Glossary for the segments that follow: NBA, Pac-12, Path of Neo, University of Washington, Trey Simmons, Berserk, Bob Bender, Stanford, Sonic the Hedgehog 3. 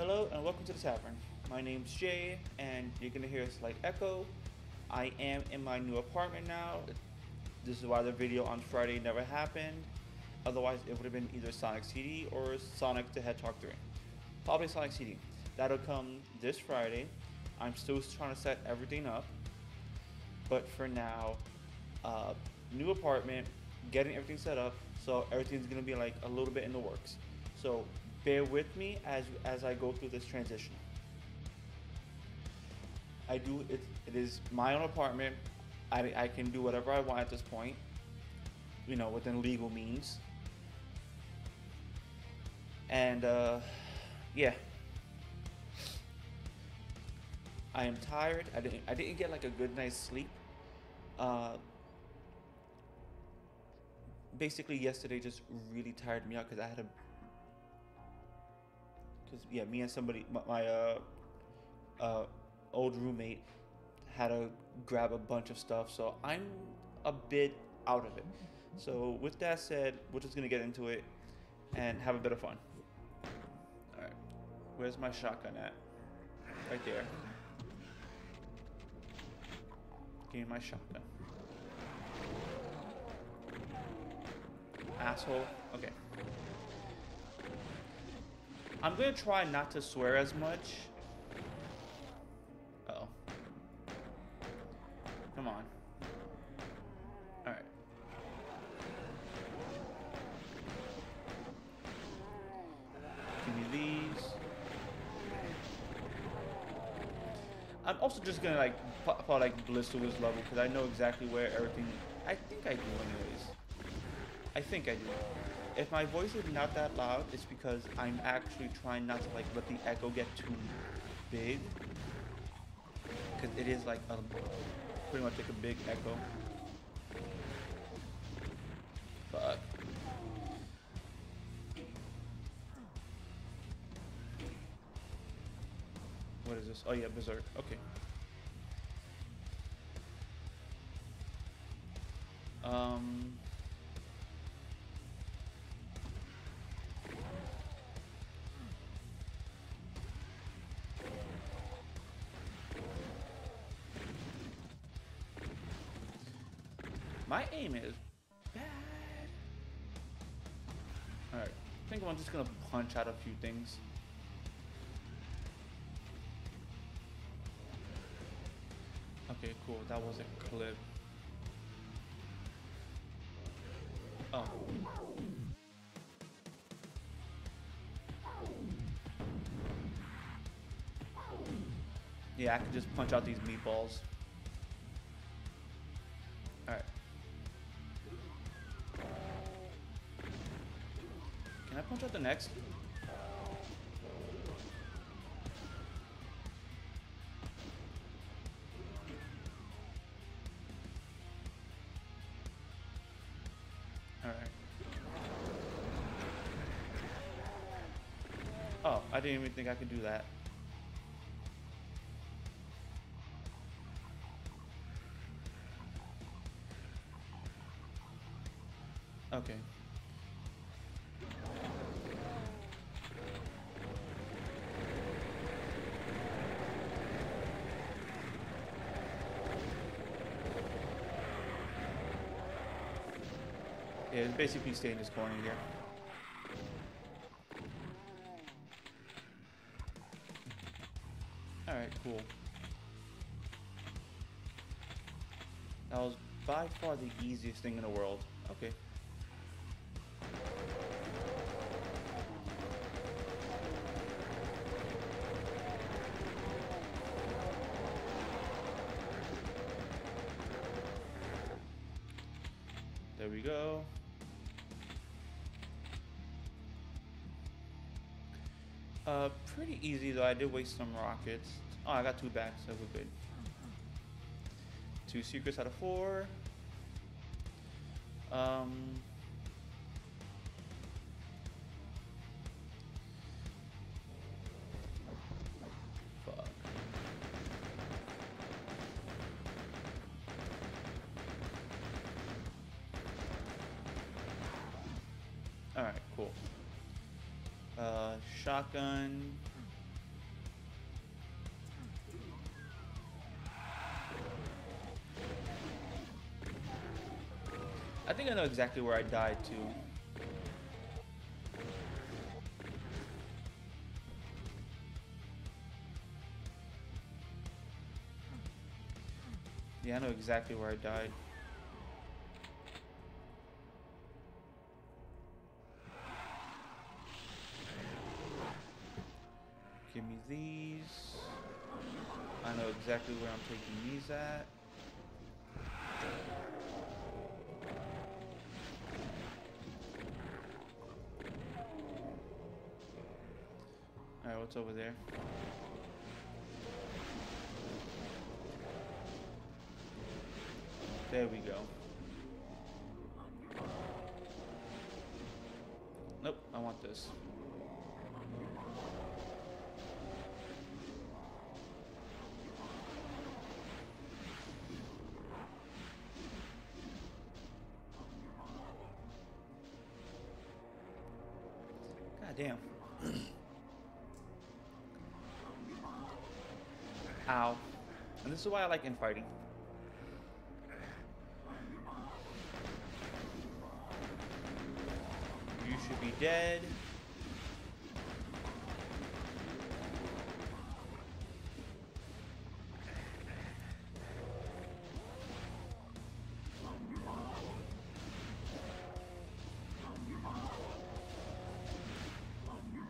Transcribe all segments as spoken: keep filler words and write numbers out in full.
Hello and welcome to the tavern. My name's Jay and you're gonna hear a slight echo. I am in my new apartment now. This is why the video on Friday never happened. Otherwise it would have been either Sonic C D or Sonic the Hedgehog three. Probably Sonic C D. That'll come this Friday. I'm still trying to set everything up. But for now, uh, new apartment, getting everything set up. So everything's gonna be like a little bit in the works. So bear with me as as I go through this transition. I do it. It is my own apartment. I, I can do whatever I want at this point, you know, within legal means. And uh, yeah, I am tired. I didn't I didn't get like a good night's sleep. Uh, basically, yesterday just really tired me out because I had a. Cause yeah, me and somebody, my, my uh, uh, old roommate, had to grab a bunch of stuff, so I'm a bit out of it. So with that said, we're just gonna get into it and have a bit of fun. All right, where's my shotgun at? Right there. Give me my shotgun. Asshole. Okay. I'm gonna try not to swear as much. Uh oh. Come on. Alright. Give me these. I'm also just gonna like probably like blitz to his level because I know exactly where everything. I think I do anyways. I think I do. If my voice is not that loud, it's because I'm actually trying not to like let the echo get too big, because it is like a, pretty much like a big echo. Fuck. What is this? Oh yeah, Berserk. Okay. Um. My aim is bad. Alright, I think I'm just gonna punch out a few things. Okay, cool, that was a clip. Oh. Yeah, I can just punch out these meatballs. Alright. Can I punch out the next? Alright. Oh, I didn't even think I could do that. Okay. Yeah, it's basically staying in this corner here. Alright, cool. That was by far the easiest thing in the world. Okay. There we go. Uh, pretty easy though. I did waste some rockets. Oh, I got two back, so we're good. Two secrets out of four. Um, fuck. All right, cool. Uh, shotgun. I think I know exactly where I died to. Yeah, I know exactly where I died. Give me these. I know exactly where I'm taking these at. Alright, what's over there? There we go. Nope, I want this. God damn. Ow. And this is why I like infighting. Should be dead.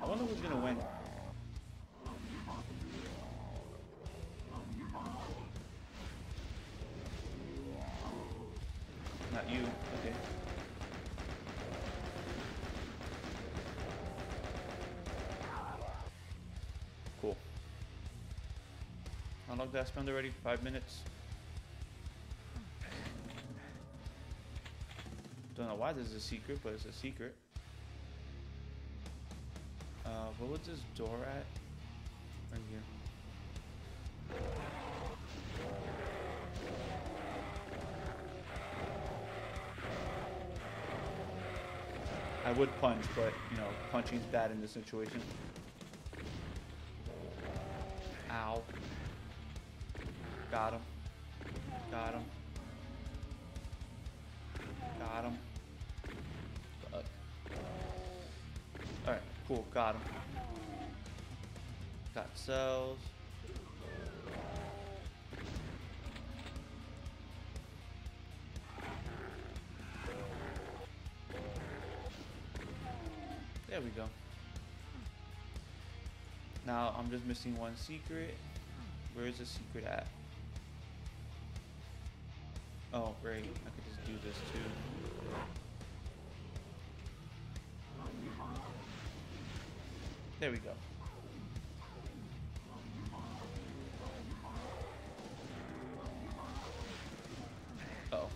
I wonder who's gonna win. Not you. Okay. Cool. How long did I spend already? Five minutes. Don't know why this is a secret, but it's a secret. Uh, what was this door at? Right here. I would punch, but you know, punching's bad in this situation. Ow. Got him. Got him. Got him. Fuck. Alright, cool. Got him. Got cells. There we go. Now I'm just missing one secret. Where is the secret at? Oh, great. I could just do this too. There we go. Oh.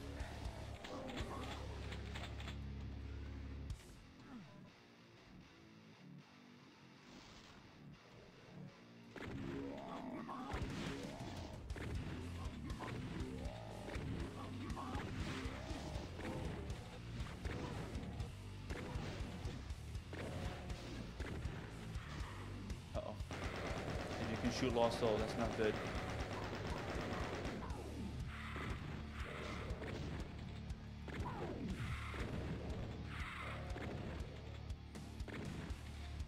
Can shoot lost soul. That's not good.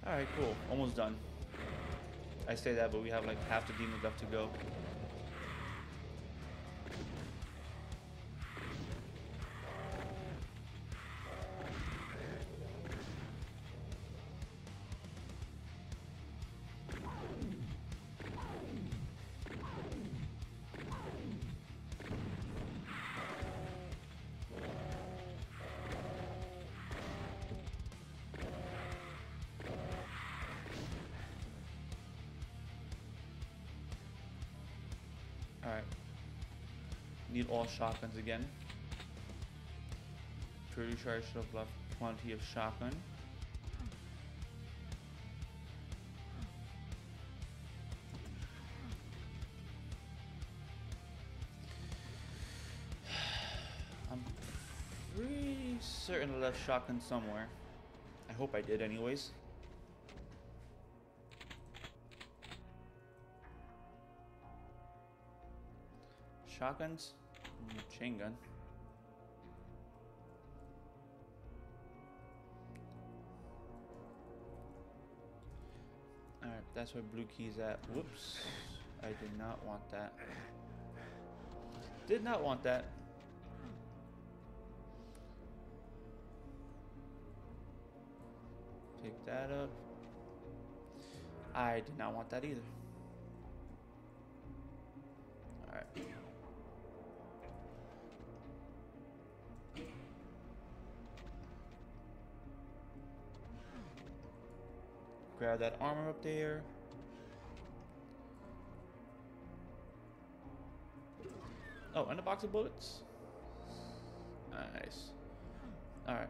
All right, cool. Almost done. I say that, but we have like half the demons left to go. Alright, need all shotguns again. Pretty sure I should have left plenty of shotgun. I'm pretty certain I left shotgun somewhere. I hope I did anyways. Shotguns, machine gun. That's where blue key's at. Whoops. I did not want that. Did not want that. Pick that up. I did not want that either. Alright. Grab that armor up there. Oh, and a box of bullets. Nice. Alright.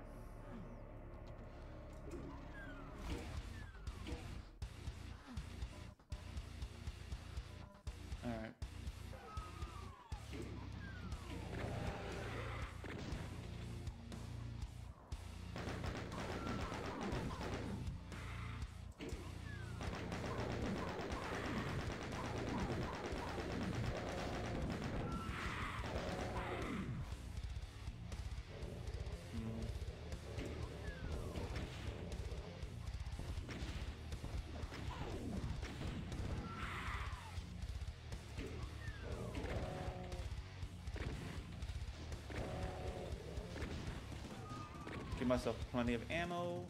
Alright. Give myself plenty of ammo.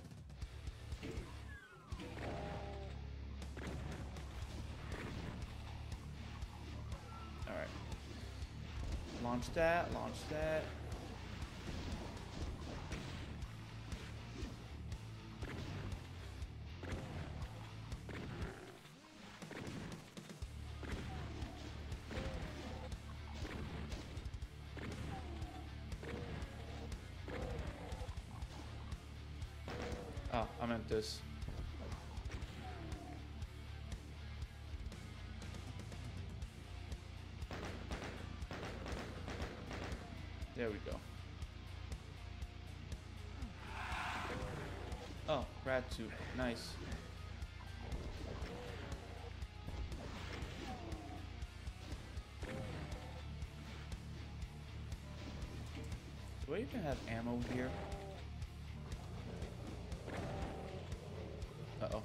Alright. Launch that, launch that. Oh, I meant this. There we go. Oh, rat suit. Nice. Do I even have ammo here? Uh-oh.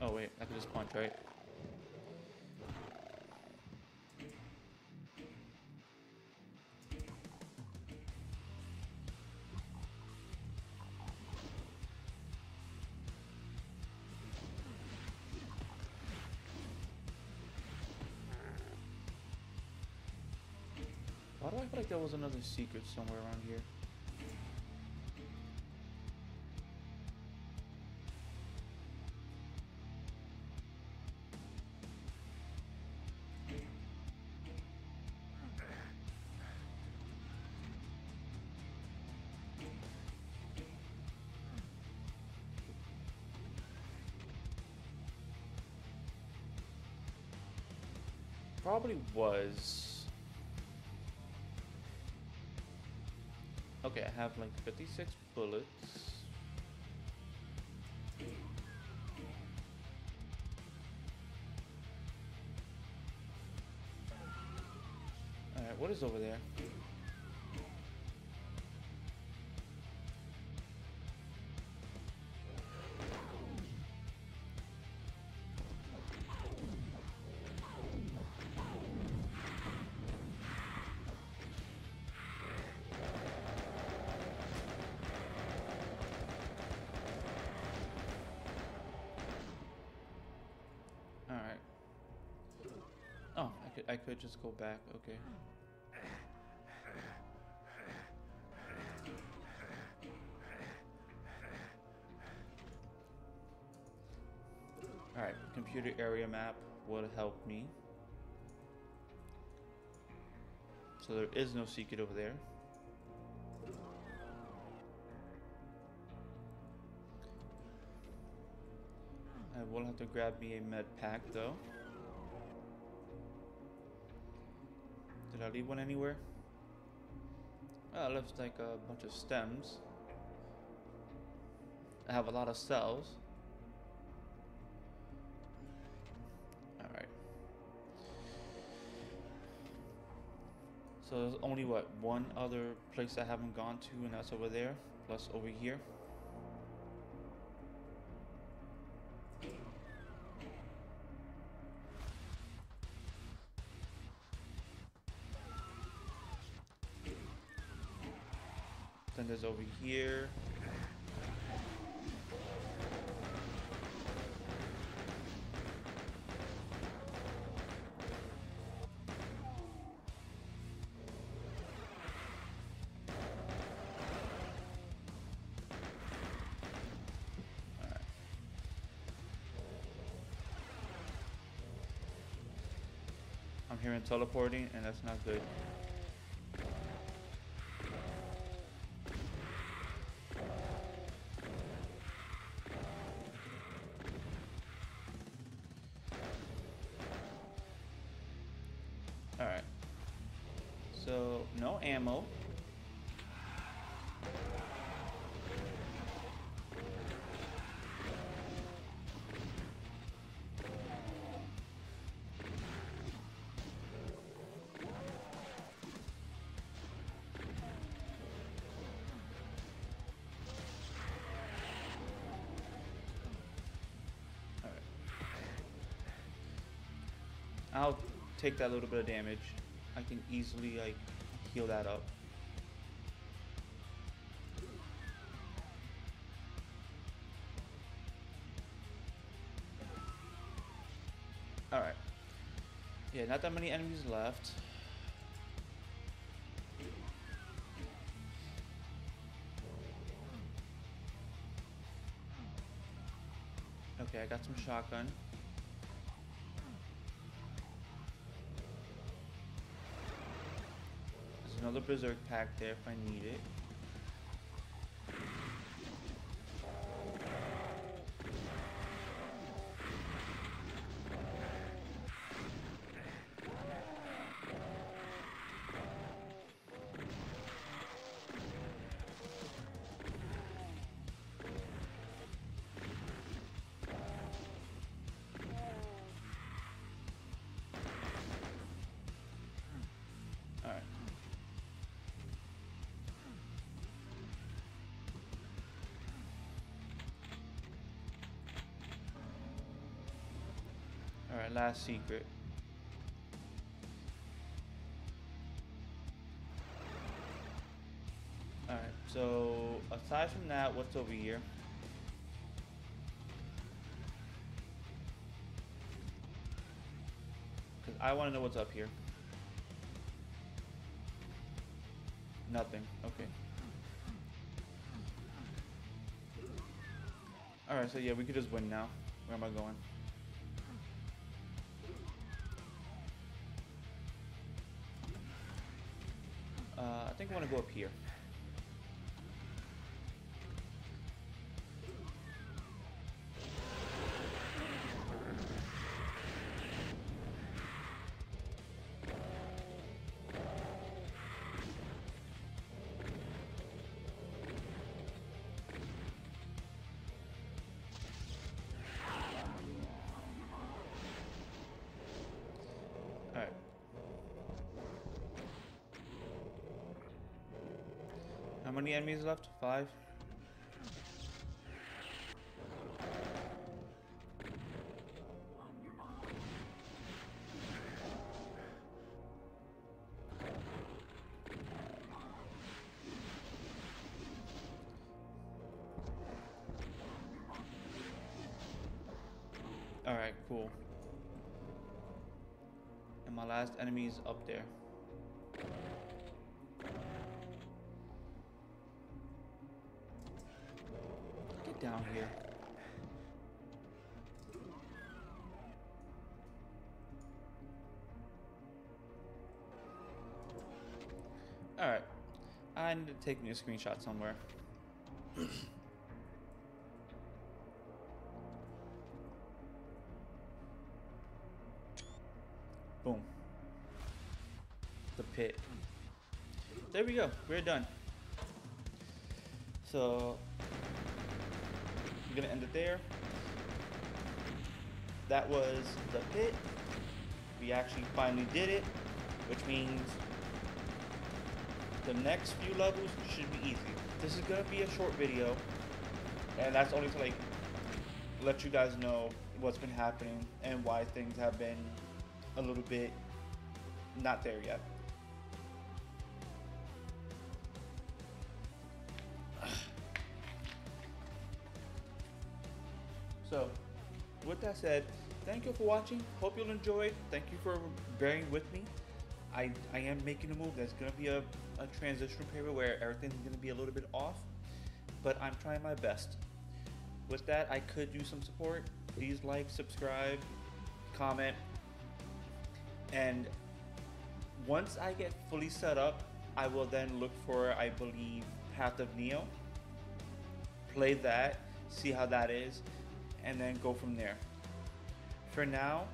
Oh wait, I could just punch, right? Why do I feel like there was another secret somewhere around here? Probably was. Okay, I have like fifty-six bullets. Alright, what is over there? I could just go back, okay. Alright, computer area map would help me. So there is no secret over there. I will have to grab me a med pack though. Did I leave one anywhere? Oh, it looks like a bunch of stems. I have a lot of cells. Alright. So there's only what one other place I haven't gone to, and that's over there, plus over here. Then there's over here. I'm hearing teleporting, and that's not good. Alright. So, no ammo. I'll take that little bit of damage. I can easily like heal that up. All right. Yeah, not that many enemies left. Okay, I got some shotgun. Another Berserk pack there if I need it. Alright, last secret. Alright, so aside from that, what's over here? Because I want to know what's up here. Nothing, okay. Alright, so yeah, we could just win now. Where am I going? Uh, I think I want to go up here. How many enemies left? Five. All right, cool. And my last enemy is up there. Down here. All right, I need to take me a screenshot somewhere. Boom. The pit. There we go. We're done. So. I'm gonna end it there. That was the pit. We actually finally did it, which means The next few levels should be easy. This is gonna be a short video, and that's only to like let you guys know what's been happening and why things have been a little bit not there yet. So with that said, thank you for watching. Hope you'll enjoy. Thank you for bearing with me. I, I am making a move that's going to be a, a transition period where everything's going to be a little bit off, but I'm trying my best. With that, I could use some support. Please like, subscribe, comment, and once I get fully set up, I will then look for, I believe, Path of Neo, play that, see how that is, and then go from there. For now,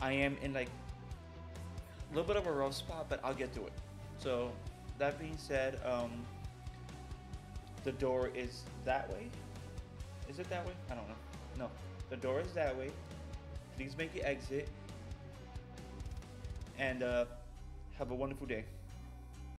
I am in like a little bit of a rough spot, but I'll get through it. So that being said, um, the door is that way. Is it that way? I don't know. No, the door is that way. Please make your exit, and uh, have a wonderful day.